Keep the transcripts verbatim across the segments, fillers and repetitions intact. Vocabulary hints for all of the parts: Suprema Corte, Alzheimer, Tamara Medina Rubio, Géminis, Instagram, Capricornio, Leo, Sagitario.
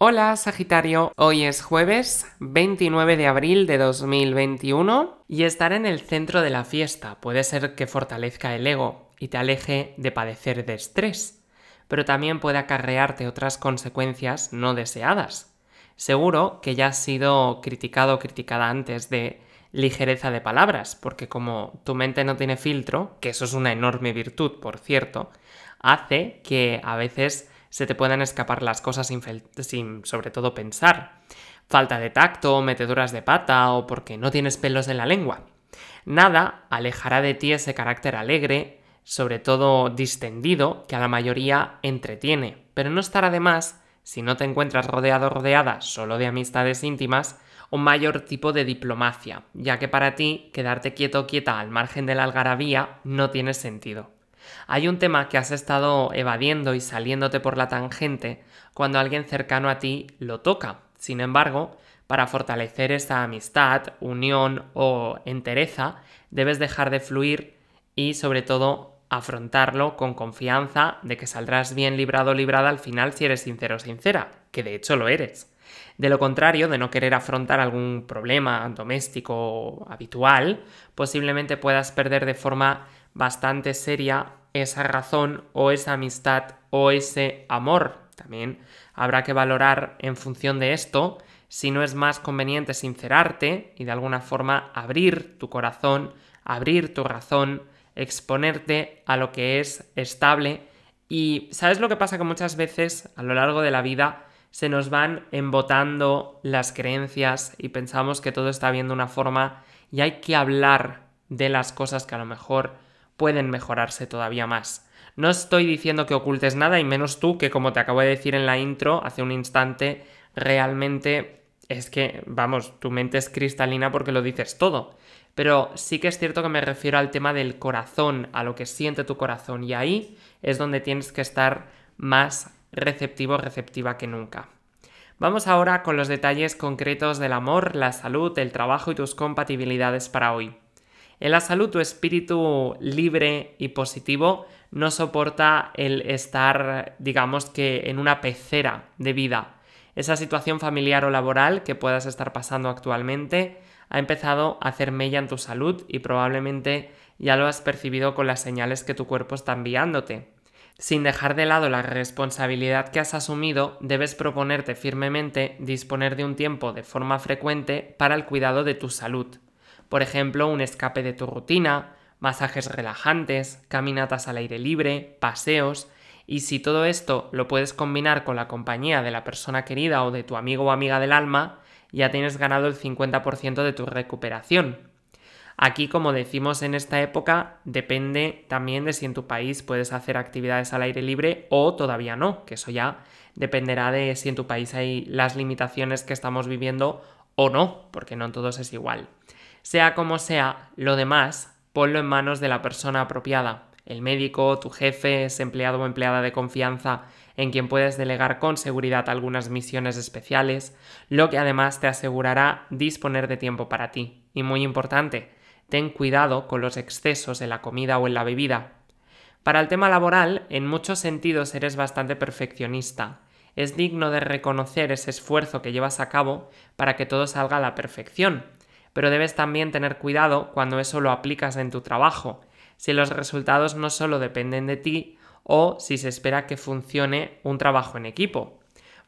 Hola Sagitario, hoy es jueves veintinueve de abril de dos mil veintiuno y estar en el centro de la fiesta puede ser que fortalezca el ego y te aleje de padecer de estrés, pero también puede acarrearte otras consecuencias no deseadas. Seguro que ya has sido criticado o criticada antes de ligereza de palabras, porque como tu mente no tiene filtro, que eso es una enorme virtud, por cierto, hace que a veces se te puedan escapar las cosas sin, sin sobre todo pensar. Falta de tacto, meteduras de pata o porque no tienes pelos en la lengua. Nada alejará de ti ese carácter alegre, sobre todo distendido, que a la mayoría entretiene, pero no estará de más si no te encuentras rodeado o rodeada solo de amistades íntimas, un mayor tipo de diplomacia, ya que para ti quedarte quieto o quieta al margen de la algarabía no tiene sentido. Hay un tema que has estado evadiendo y saliéndote por la tangente cuando alguien cercano a ti lo toca. Sin embargo, para fortalecer esa amistad, unión o entereza, debes dejar de fluir y, sobre todo, afrontarlo con confianza de que saldrás bien librado o librada al final si eres sincero o sincera, que de hecho lo eres. De lo contrario, de no querer afrontar algún problema doméstico o habitual, posiblemente puedas perder de forma bastante seria esa razón o esa amistad o ese amor. También habrá que valorar en función de esto si no es más conveniente sincerarte y de alguna forma abrir tu corazón, abrir tu razón, exponerte a lo que es estable. Y ¿sabes lo que pasa? Que muchas veces a lo largo de la vida se nos van embotando las creencias y pensamos que todo está bien de una forma y hay que hablar de las cosas que a lo mejor pueden mejorarse todavía más. No estoy diciendo que ocultes nada y menos tú que, como te acabo de decir en la intro hace un instante, realmente es que, vamos, tu mente es cristalina porque lo dices todo. Pero sí que es cierto que me refiero al tema del corazón, a lo que siente tu corazón, y ahí es donde tienes que estar más receptivo, receptiva que nunca. Vamos ahora con los detalles concretos del amor, la salud, el trabajo y tus compatibilidades para hoy. En la salud, tu espíritu libre y positivo no soporta el estar, digamos que, en una pecera de vida. Esa situación familiar o laboral que puedas estar pasando actualmente ha empezado a hacer mella en tu salud y probablemente ya lo has percibido con las señales que tu cuerpo está enviándote. Sin dejar de lado la responsabilidad que has asumido, debes proponerte firmemente disponer de un tiempo de forma frecuente para el cuidado de tu salud. Por ejemplo, un escape de tu rutina, masajes relajantes, caminatas al aire libre, paseos. Y si todo esto lo puedes combinar con la compañía de la persona querida o de tu amigo o amiga del alma, ya tienes ganado el cincuenta por ciento de tu recuperación. Aquí, como decimos en esta época, depende también de si en tu país puedes hacer actividades al aire libre o todavía no, que eso ya dependerá de si en tu país hay las limitaciones que estamos viviendo o no, porque no en todos es igual. Sea como sea, lo demás, ponlo en manos de la persona apropiada, el médico, tu jefe, ese empleado o empleada de confianza en quien puedes delegar con seguridad algunas misiones especiales, lo que además te asegurará disponer de tiempo para ti. Y muy importante, ten cuidado con los excesos en la comida o en la bebida. Para el tema laboral, en muchos sentidos eres bastante perfeccionista. Es digno de reconocer ese esfuerzo que llevas a cabo para que todo salga a la perfección, pero debes también tener cuidado cuando eso lo aplicas en tu trabajo, si los resultados no solo dependen de ti o si se espera que funcione un trabajo en equipo.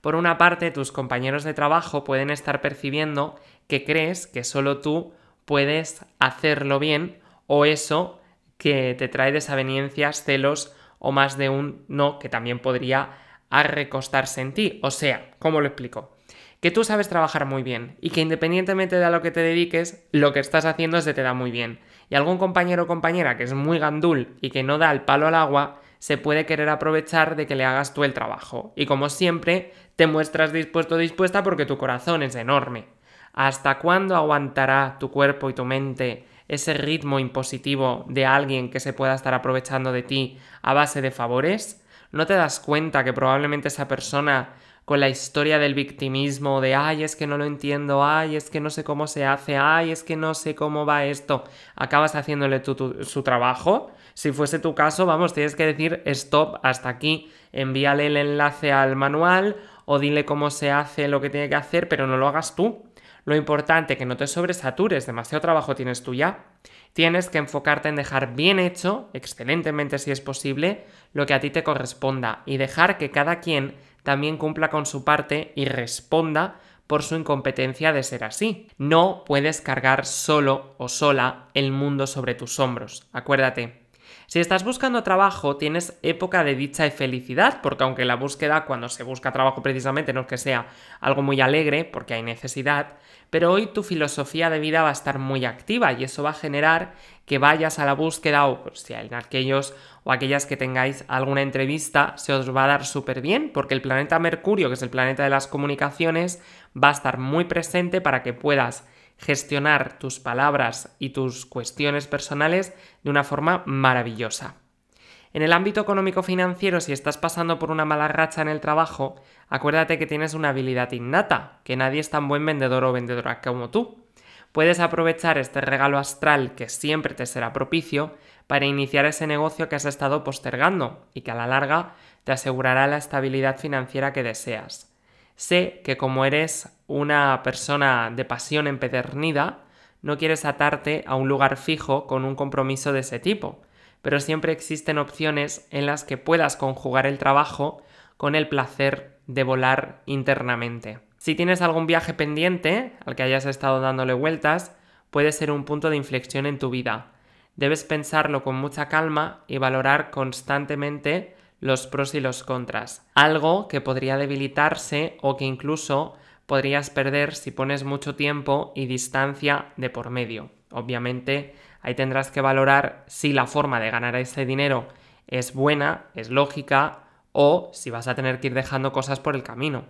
Por una parte, tus compañeros de trabajo pueden estar percibiendo que crees que solo tú puedes hacerlo bien, o eso que te trae desavenencias, celos o más de un no que también podría recostarse en ti. O sea, ¿cómo lo explico? Que tú sabes trabajar muy bien y que independientemente de a lo que te dediques, lo que estás haciendo se te da muy bien. Y algún compañero o compañera que es muy gandul y que no da el palo al agua, se puede querer aprovechar de que le hagas tú el trabajo. Y como siempre, te muestras dispuesto o dispuesta porque tu corazón es enorme. ¿Hasta cuándo aguantará tu cuerpo y tu mente ese ritmo impositivo de alguien que se pueda estar aprovechando de ti a base de favores? ¿No te das cuenta que probablemente esa persona, con la historia del victimismo de ay, es que no lo entiendo, ay, es que no sé cómo se hace, ay, es que no sé cómo va esto, acabas haciéndole tu, tu, su trabajo? Si fuese tu caso, vamos, tienes que decir stop, hasta aquí, envíale el enlace al manual o dile cómo se hace lo que tiene que hacer, pero no lo hagas tú. Lo importante es que no te sobresatures, demasiado trabajo tienes tú ya. Tienes que enfocarte en dejar bien hecho, excelentemente si es posible, lo que a ti te corresponda y dejar que cada quien también cumpla con su parte y responda por su incompetencia de ser así. No puedes cargar solo o sola el mundo sobre tus hombros, acuérdate. Si estás buscando trabajo, tienes época de dicha y felicidad, porque aunque la búsqueda, cuando se busca trabajo precisamente, no es que sea algo muy alegre, porque hay necesidad, pero hoy tu filosofía de vida va a estar muy activa y eso va a generar que vayas a la búsqueda, o pues, si hay aquellos o aquellas que tengáis alguna entrevista, se os va a dar súper bien, porque el planeta Mercurio, que es el planeta de las comunicaciones, va a estar muy presente para que puedas gestionar tus palabras y tus cuestiones personales de una forma maravillosa. En el ámbito económico-financiero, si estás pasando por una mala racha en el trabajo, acuérdate que tienes una habilidad innata, que nadie es tan buen vendedor o vendedora como tú. Puedes aprovechar este regalo astral que siempre te será propicio para iniciar ese negocio que has estado postergando y que a la larga te asegurará la estabilidad financiera que deseas. Sé que como eres una persona de pasión empedernida, no quieres atarte a un lugar fijo con un compromiso de ese tipo, pero siempre existen opciones en las que puedas conjugar el trabajo con el placer de volar internamente. Si tienes algún viaje pendiente al que hayas estado dándole vueltas, puede ser un punto de inflexión en tu vida. Debes pensarlo con mucha calma y valorar constantemente los pros y los contras, algo que podría debilitarse o que incluso podrías perder si pones mucho tiempo y distancia de por medio. Obviamente, ahí tendrás que valorar si la forma de ganar ese dinero es buena, es lógica, o si vas a tener que ir dejando cosas por el camino.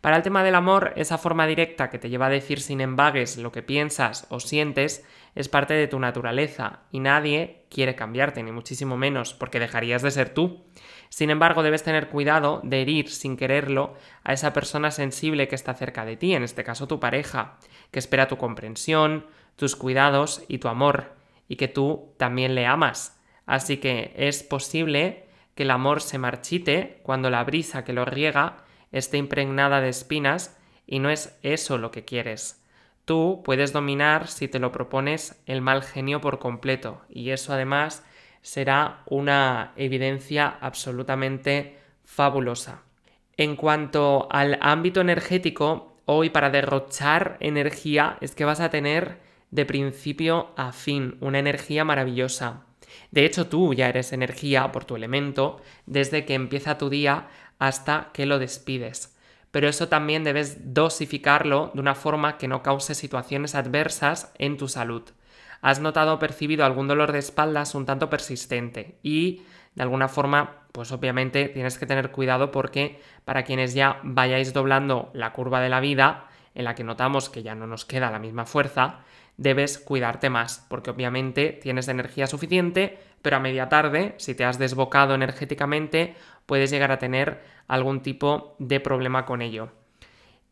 Para el tema del amor, esa forma directa que te lleva a decir sin embagues lo que piensas o sientes es parte de tu naturaleza y nadie quiere cambiarte, ni muchísimo menos, porque dejarías de ser tú. Sin embargo, debes tener cuidado de herir sin quererlo a esa persona sensible que está cerca de ti, en este caso tu pareja, que espera tu comprensión, tus cuidados y tu amor, y que tú también le amas. Así que es posible que el amor se marchite cuando la brisa que lo riega esté impregnada de espinas y no es eso lo que quieres. Tú puedes dominar, si te lo propones, el mal genio por completo y eso además será una evidencia absolutamente fabulosa. En cuanto al ámbito energético, hoy para derrochar energía es que vas a tener de principio a fin una energía maravillosa. De hecho, tú ya eres energía por tu elemento desde que empieza tu día hasta que lo despides. Pero eso también debes dosificarlo de una forma que no cause situaciones adversas en tu salud. Has notado o percibido algún dolor de espaldas un tanto persistente y, de alguna forma, pues obviamente tienes que tener cuidado porque para quienes ya vayáis doblando la curva de la vida, en la que notamos que ya no nos queda la misma fuerza, debes cuidarte más, porque obviamente tienes energía suficiente, pero a media tarde, si te has desbocado energéticamente, puedes llegar a tener algún tipo de problema con ello.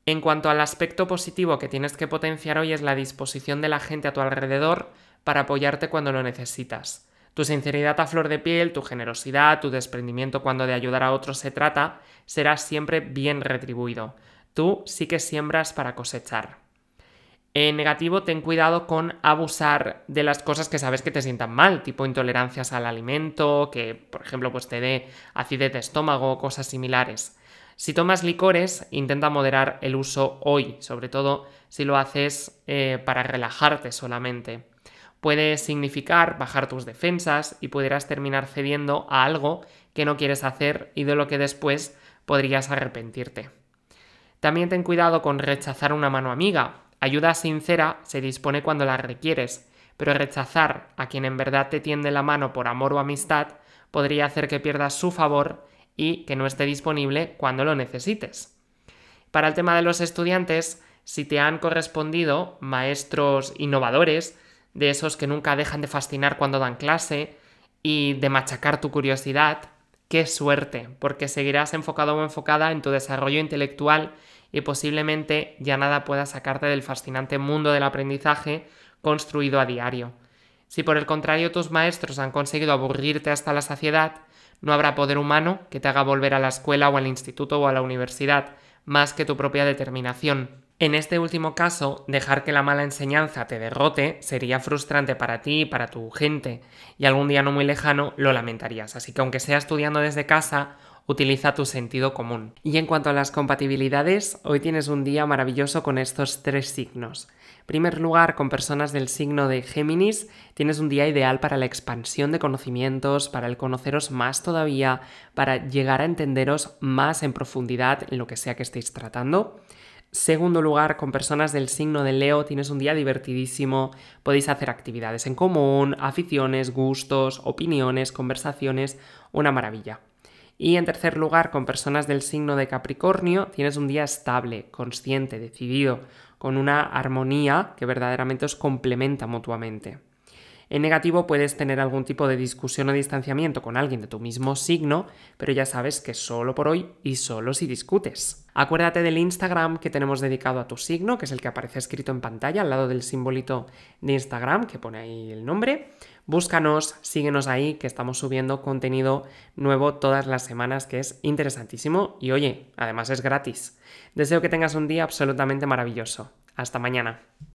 En cuanto al aspecto positivo que tienes que potenciar hoy es la disposición de la gente a tu alrededor para apoyarte cuando lo necesitas. Tu sinceridad a flor de piel, tu generosidad, tu desprendimiento cuando de ayudar a otros se trata, será siempre bien retribuido. Tú sí que siembras para cosechar. En negativo, ten cuidado con abusar de las cosas que sabes que te sientan mal, tipo intolerancias al alimento, que por ejemplo pues te dé acidez de estómago, cosas similares. Si tomas licores, intenta moderar el uso hoy, sobre todo si lo haces eh, para relajarte solamente. Puede significar bajar tus defensas y podrás terminar cediendo a algo que no quieres hacer y de lo que después podrías arrepentirte. También ten cuidado con rechazar una mano amiga. Ayuda sincera se dispone cuando la requieres, pero rechazar a quien en verdad te tiende la mano por amor o amistad podría hacer que pierdas su favor y que no esté disponible cuando lo necesites. Para el tema de los estudiantes, si te han correspondido maestros innovadores, de esos que nunca dejan de fascinar cuando dan clase y de machacar tu curiosidad, ¡qué suerte! Porque seguirás enfocado o enfocada en tu desarrollo intelectual y posiblemente ya nada pueda sacarte del fascinante mundo del aprendizaje construido a diario. Si por el contrario tus maestros han conseguido aburrirte hasta la saciedad, No habrá poder humano que te haga volver a la escuela o al instituto o a la universidad, más que tu propia determinación. En este último caso, dejar que la mala enseñanza te derrote sería frustrante para ti y para tu gente, y algún día no muy lejano lo lamentarías, así que aunque sea estudiando desde casa, utiliza tu sentido común. Y en cuanto a las compatibilidades, hoy tienes un día maravilloso con estos tres signos. En primer lugar, con personas del signo de Géminis, tienes un día ideal para la expansión de conocimientos, para el conoceros más todavía, para llegar a entenderos más en profundidad en lo que sea que estéis tratando. Segundo lugar, con personas del signo de Leo tienes un día divertidísimo, podéis hacer actividades en común, aficiones, gustos, opiniones, conversaciones, una maravilla. Y en tercer lugar, con personas del signo de Capricornio tienes un día estable, consciente, decidido, con una armonía que verdaderamente os complementa mutuamente. En negativo puedes tener algún tipo de discusión o distanciamiento con alguien de tu mismo signo, pero ya sabes que solo por hoy y solo si discutes. Acuérdate del Instagram que tenemos dedicado a tu signo, que es el que aparece escrito en pantalla al lado del simbolito de Instagram que pone ahí el nombre. Búscanos, síguenos ahí, que estamos subiendo contenido nuevo todas las semanas que es interesantísimo y, oye, además es gratis. Deseo que tengas un día absolutamente maravilloso. Hasta mañana.